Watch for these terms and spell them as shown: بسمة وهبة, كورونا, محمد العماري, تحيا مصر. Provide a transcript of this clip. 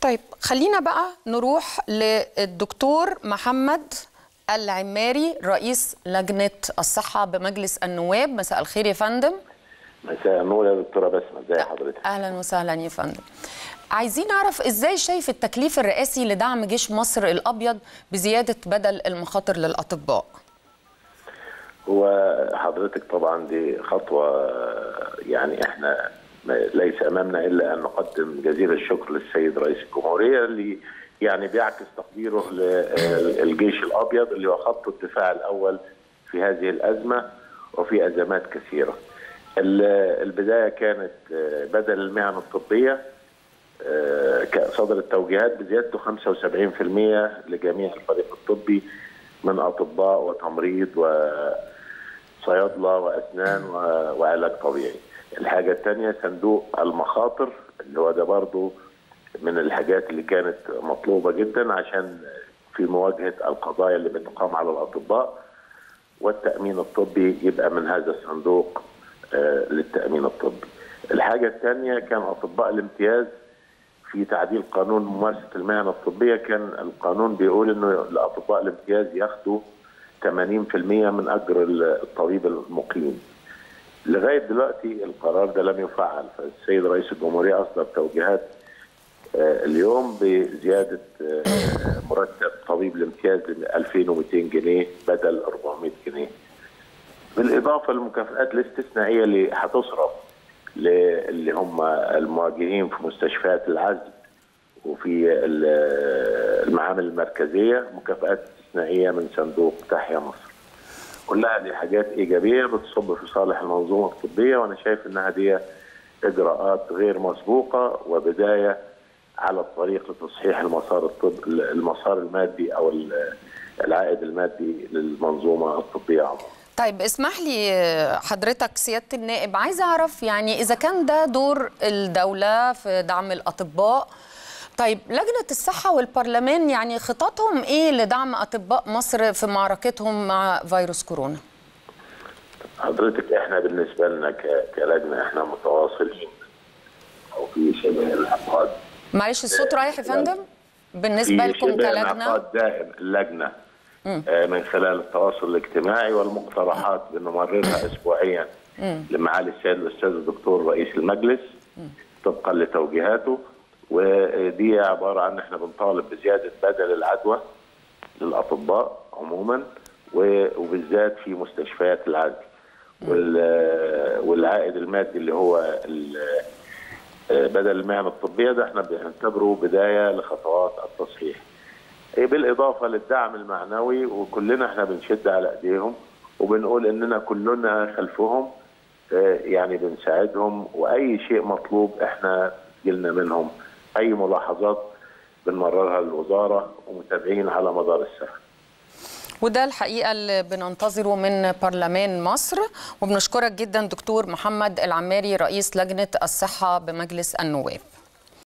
طيب خلينا بقى نروح للدكتور محمد العماري رئيس لجنة الصحة بمجلس النواب. مساء الخير يا فندم. مساء النور يا دكتورة بسمة، ازي حضرتك؟ أهلا وسهلا يا فندم. عايزين نعرف ازاي شايف التكليف الرئاسي لدعم جيش مصر الأبيض بزيادة بدل المخاطر للأطباء؟ هو حضرتك طبعا دي خطوة يعني احنا ليس امامنا الا ان نقدم جزيل الشكر للسيد رئيس الجمهوريه اللي يعني بيعكس تقديره للجيش الابيض اللي هو خط الدفاع الاول في هذه الازمه وفي ازمات كثيره. البدايه كانت بدل المهن الطبيه صدرت توجيهات بزيادته 75% لجميع الفريق الطبي من اطباء وتمريض وصيادله واسنان وعلاج طبيعي. الحاجة الثانية صندوق المخاطر اللي هو ده برضه من الحاجات اللي كانت مطلوبة جدا عشان في مواجهة القضايا اللي بتقام على الأطباء، والتأمين الطبي يبقى من هذا الصندوق للتأمين الطبي. الحاجة الثانية كان أطباء الامتياز في تعديل قانون ممارسة المهن الطبية. كان القانون بيقول إنه لأطباء الامتياز ياخدوا 80% من أجر الطبيب المقيم. لغايه دلوقتي القرار ده لم يفعل، فالسيد رئيس الجمهوريه اصدر توجيهات اليوم بزياده مرتب طبيب الامتياز ل 2200 جنيه بدل 400 جنيه، بالاضافه للمكافئات الاستثنائيه اللي هتصرف اللي هم المواجهين في مستشفيات العزل وفي المعامل المركزيه، مكافئات استثنائيه من صندوق تحيا مصر. كلها دي حاجات ايجابيه بتصب في صالح المنظومه الطبيه، وانا شايف انها دي اجراءات غير مسبوقه وبدايه على الطريق لتصحيح المسار المادي او العائد المادي للمنظومه الطبيه عموما. طيب اسمح لي حضرتك سياده النائب، عايز اعرف يعني اذا كان ده دور الدوله في دعم الاطباء، طيب لجنة الصحة والبرلمان يعني خططهم ايه لدعم اطباء مصر في معركتهم مع فيروس كورونا؟ حضرتك احنا بالنسبة لنا كلجنة احنا متواصلين او في شبه العقاد. معلش الصوت رايح يا فندم؟ بالنسبة لكم كلجنة دائم اللجنة من خلال التواصل الاجتماعي والمقترحات بنمررها اسبوعيا لمعالي السيد الاستاذ الدكتور رئيس المجلس طبقا لتوجيهاته، ودي عباره عن احنا بنطالب بزياده بدل العدوى للاطباء عموما وبالذات في مستشفيات العزل، والعائد المادي اللي هو بدل المهن الطبيه ده احنا بنعتبره بدايه لخطوات التصحيح، بالاضافه للدعم المعنوي. وكلنا احنا بنشد على ايديهم وبنقول اننا كلنا خلفهم يعني بنساعدهم، واي شيء مطلوب احنا جيلنا منهم، اي ملاحظات بنمررها للوزاره ومتابعين على مدار السنه. وده الحقيقه اللي بننتظره من برلمان مصر. وبنشكرك جدا دكتور محمد العماري رئيس لجنه الصحه بمجلس النواب.